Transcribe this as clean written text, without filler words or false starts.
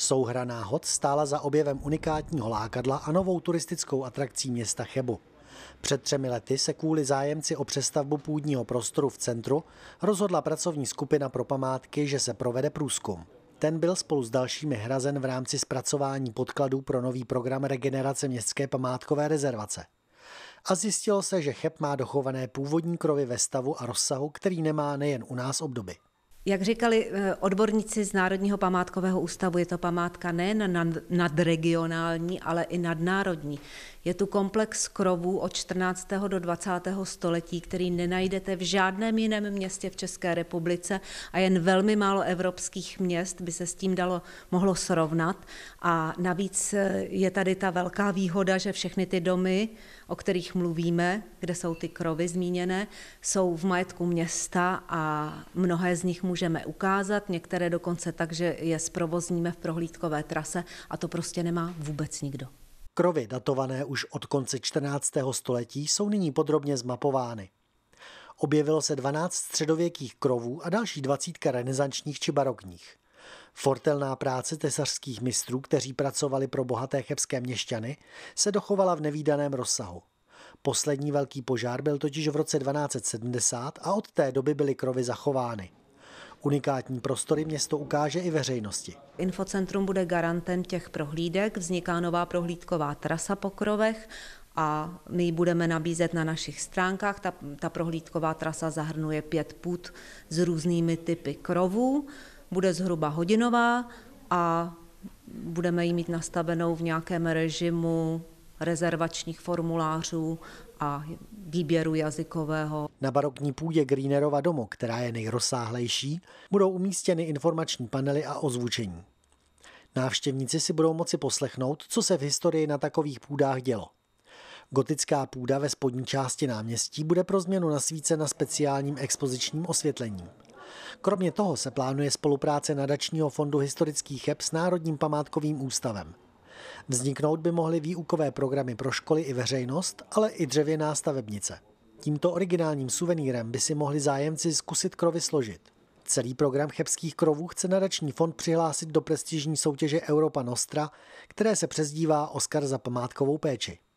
Souhra náhod stála za objevem unikátního lákadla a novou turistickou atrakcí města Chebu. Před 3 lety se kvůli zájemci o přestavbu půdního prostoru v centru rozhodla pracovní skupina pro památky, že se provede průzkum. Ten byl spolu s dalšími hrazen v rámci zpracování podkladů pro nový program regenerace městské památkové rezervace. A zjistilo se, že Cheb má dochované původní krovy ve stavu a rozsahu, který nemá nejen u nás obdoby. Jak říkali odborníci z Národního památkového ústavu, je to památka nejen nadregionální, ale i nadnárodní. Je tu komplex krovů od 14. do 20. století, který nenajdete v žádném jiném městě v České republice a jen velmi málo evropských měst by se s tím mohlo srovnat. A navíc je tady ta velká výhoda, že všechny ty domy, o kterých mluvíme, kde jsou ty krovy zmíněné, jsou v majetku města a mnohé z nich můžeme ukázat, některé dokonce tak, že je zprovozníme v prohlídkové trase a to prostě nemá vůbec nikdo. Krovy datované už od konce 14. století jsou nyní podrobně zmapovány. Objevilo se 12 středověkých krovů a další 20 renesančních či barokních. Fortelná práce tesařských mistrů, kteří pracovali pro bohaté chebské měšťany, se dochovala v nevídaném rozsahu. Poslední velký požár byl totiž v roce 1270 a od té doby byly krovy zachovány. Unikátní prostory město ukáže i veřejnosti. Infocentrum bude garantem těch prohlídek, vzniká nová prohlídková trasa po krovech a my ji budeme nabízet na našich stránkách. Ta prohlídková trasa zahrnuje 5 půd s různými typy krovů, bude zhruba hodinová a budeme ji mít nastavenou v nějakém režimu rezervačních formulářů a výběru jazykového. Na barokní půdě Grünerova domu, která je nejrozsáhlejší, budou umístěny informační panely a ozvučení. Návštěvníci si budou moci poslechnout, co se v historii na takových půdách dělo. Gotická půda ve spodní části náměstí bude pro změnu nasvícena speciálním expozičním osvětlením. Kromě toho se plánuje spolupráce Nadačního fondu historických Cheb s Národním památkovým ústavem. Vzniknout by mohly výukové programy pro školy i veřejnost, ale i dřevěná stavebnice. Tímto originálním suvenýrem by si mohli zájemci zkusit krovy složit. Celý program chebských krovů chce Nadační fond přihlásit do prestižní soutěže Europa Nostra, které se přezdívá Oscar za památkovou péči.